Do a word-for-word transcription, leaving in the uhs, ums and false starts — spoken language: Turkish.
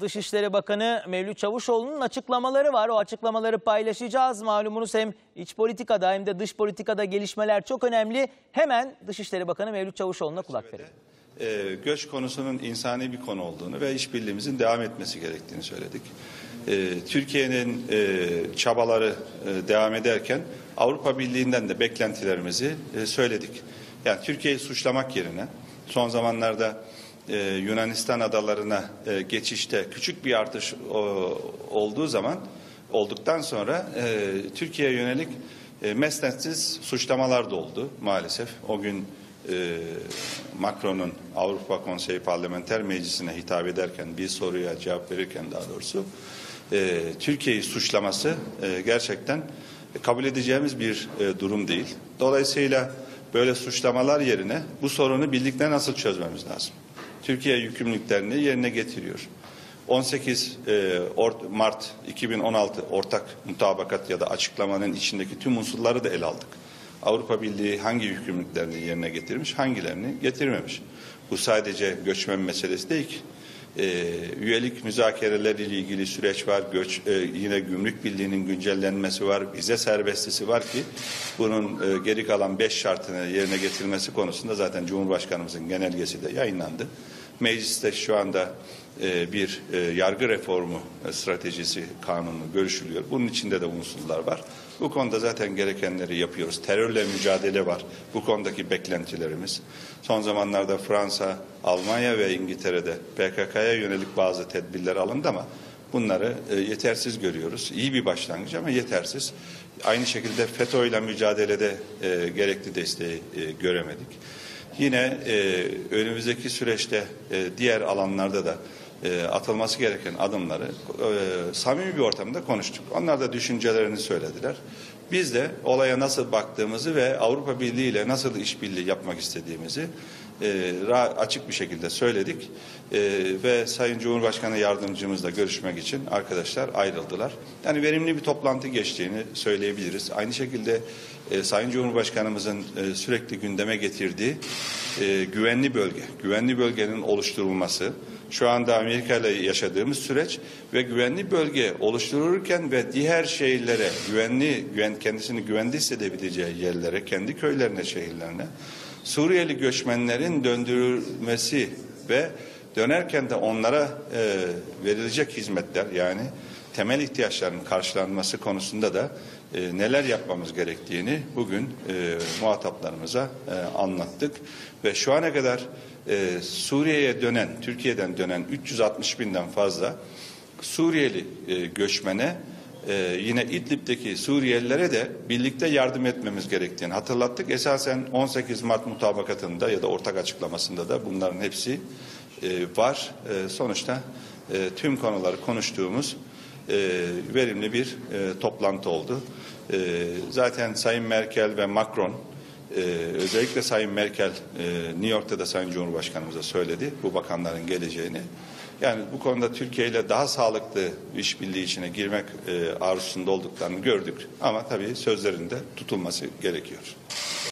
Dışişleri Bakanı Mevlüt Çavuşoğlu'nun açıklamaları var. O açıklamaları paylaşacağız. Malumunuz hem iç politikada hem de dış politikada gelişmeler çok önemli. Hemen Dışişleri Bakanı Mevlüt Çavuşoğlu'na kulak verin. E, göç konusunun insani bir konu olduğunu ve işbirliğimizin devam etmesi gerektiğini söyledik. E, Türkiye'nin e, çabaları e, devam ederken Avrupa Birliği'nden de beklentilerimizi e, söyledik. Yani Türkiye'yi suçlamak yerine son zamanlarda e, Yunanistan adalarına e, geçişte küçük bir artış o, olduğu zaman olduktan sonra e, Türkiye'ye yönelik e, mesnetsiz suçlamalar da oldu maalesef. O gün Ee, Macron'un Avrupa Konseyi Parlamenter Meclisi'ne hitap ederken, bir soruya cevap verirken daha doğrusu e, Türkiye'yi suçlaması e, gerçekten kabul edeceğimiz bir e, durum değil. Dolayısıyla böyle suçlamalar yerine bu sorunu birlikte nasıl çözmemiz lazım? Türkiye yükümlülüklerini yerine getiriyor. on sekiz Mart iki bin on altı ortak mutabakat ya da açıklamanın içindeki tüm unsurları da ele aldık. Avrupa Birliği hangi yükümlülüklerini yerine getirmiş, hangilerini getirmemiş? Bu sadece göçmen meselesi değil ki. E, üyelik müzakereleriyle ilgili süreç var, göç, e, yine Gümrük Birliği'nin güncellenmesi var, vize serbestisi var ki bunun e, geri kalan beş şartını yerine getirilmesi konusunda zaten Cumhurbaşkanımızın genelgesi de yayınlandı. Mecliste şu anda e, bir e, yargı reformu e, stratejisi kanunu görüşülüyor. Bunun içinde de unsurlar var. Bu konuda zaten gerekenleri yapıyoruz. Terörle mücadele var. Bu konudaki beklentilerimiz. Son zamanlarda Fransa, Almanya ve İngiltere'de P K K'ya yönelik bazı tedbirler alındı ama bunları e, yetersiz görüyoruz. İyi bir başlangıç ama yetersiz. Aynı şekilde FETÖ ile mücadelede e, gerekli desteği e, göremedik. Yine e, önümüzdeki süreçte e, diğer alanlarda da e, atılması gereken adımları e, samimi bir ortamda konuştuk. Onlar da düşüncelerini söylediler. Biz de olaya nasıl baktığımızı ve Avrupa Birliği ile nasıl işbirliği yapmak istediğimizi e, açık bir şekilde söyledik. E, ve Sayın Cumhurbaşkanı yardımcımızla görüşmek için arkadaşlar ayrıldılar. Yani verimli bir toplantı geçtiğini söyleyebiliriz. Aynı şekilde e, Sayın Cumhurbaşkanımızın e, sürekli gündeme getirdiği e, güvenli bölge, güvenli bölgenin oluşturulması, şu anda Amerika ile yaşadığımız süreç ve güvenli bölge oluştururken ve diğer şehirlere güvenli, güven, kendisini güvende hissedebileceği yerlere, kendi köylerine, şehirlerine Suriyeli göçmenlerin döndürülmesi ve dönerken de onlara e, verilecek hizmetler, yani temel ihtiyaçların karşılanması konusunda da e, neler yapmamız gerektiğini bugün e, muhataplarımıza e, anlattık. Ve şu ana kadar e, Suriye'ye dönen, Türkiye'den dönen üç yüz altmış binden fazla Suriyeli e, göçmene, Ee, yine İdlib'deki Suriyelilere de birlikte yardım etmemiz gerektiğini hatırlattık. Esasen on sekiz Mart mutabakatında ya da ortak açıklamasında da bunların hepsi e, var. E, sonuçta e, tüm konuları konuştuğumuz e, verimli bir e, toplantı oldu. E, zaten Sayın Merkel ve Macron, e, özellikle Sayın Merkel e, New York'ta da Sayın Cumhurbaşkanımıza söyledi bu bakanların geleceğini. Yani bu konuda Türkiye ile daha sağlıklı işbirliği içine girmek e, arzusunda olduklarını gördük. Ama tabii sözlerinde tutulması gerekiyor.